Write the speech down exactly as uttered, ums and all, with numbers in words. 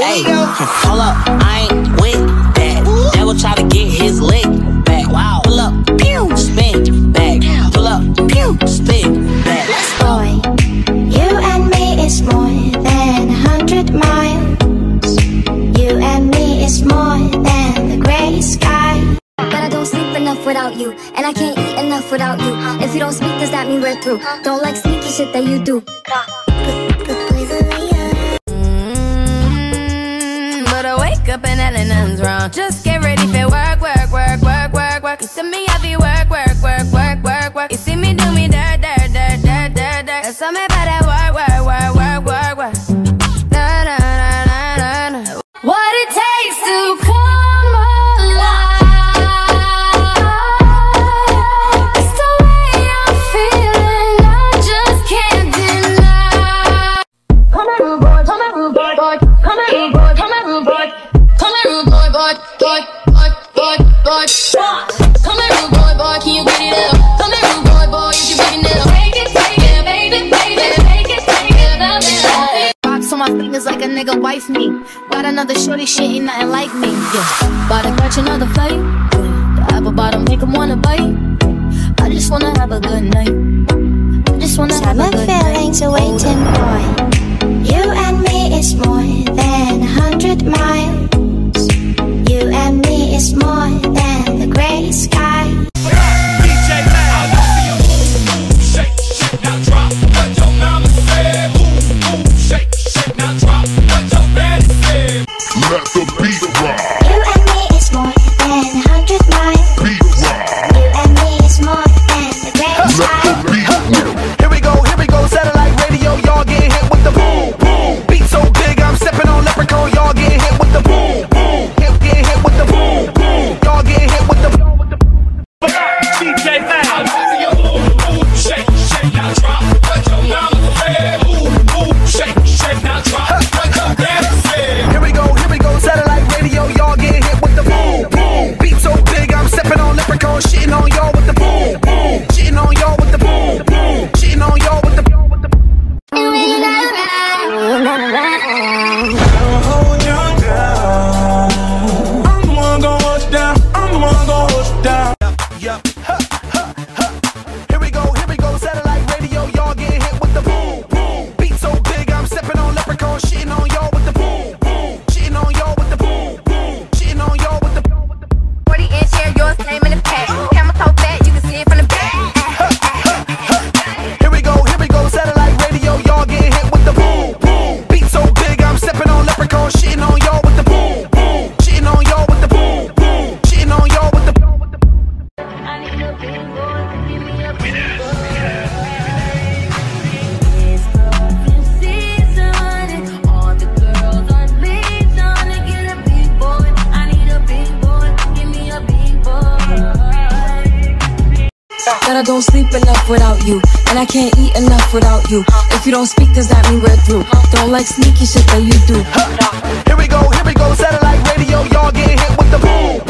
Hey, hold up, I ain't with that. Devil try to get his lick back. Wow, pull up, pew, spin back. Pull up, pew, spin back. Let's boy, you and me is more than a hundred miles. You and me is more than the grey sky. But I don't sleep enough without you, and I can't eat enough without you. If you don't speak, does that mean we're through? Don't like sneaky shit that you do. Up and Ellen, nothing's wrong. Just get ready for work, work, work, work, work, work. You see me, I be work, work, work, work, work, work. You see me do me dirt, dirt, dirt, dirt, dirt, dirt. That's all me about that work, work, work, work, work, work. Da, da, da, da, da, da. What it takes to come alive. It's the way I'm feeling, I just can't deny. Come at rude boy, come at rude boy, boy. Come at rude boy, come at rude boy. Boy, boy, boy, boy, boy. Come here, rude boy, boy, can you get it up? Come here, rude boy, boy, you can get it up. Take it, take it, baby, baby, take it, take it, love it. Box on my fingers like a nigga wife me. Got another shorty, shit ain't nothing like me. Yeah, about to catch another fight. The apple bottom make him wanna bite. I just wanna have a good night. I just wanna have a good night. Summer feelings are waiting, boy. You and me is more than a hundred miles. You and me is more than the grey sky. D J Favre, I see you move, shake, shake, now drop what your mama said. Move, move, shake, shake, now drop what your daddy said. Let the beat rock. You and me is more than a hundred miles. Beat rock. You and me is more than the grey sky. Let the beat rock. Here we go, here we go, satellite radio, y'all getting hit with the boom, boom. Beat so big, I'm stepping on leprechaun, y'all getting hit with the boom, boom. But I don't sleep enough without you, and I can't eat enough without you. If you don't speak, does that mean we're through? Don't like sneaky shit that you do. Here we go, here we go, satellite radio, y'all getting hit with the boom.